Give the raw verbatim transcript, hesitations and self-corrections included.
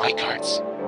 Micarts.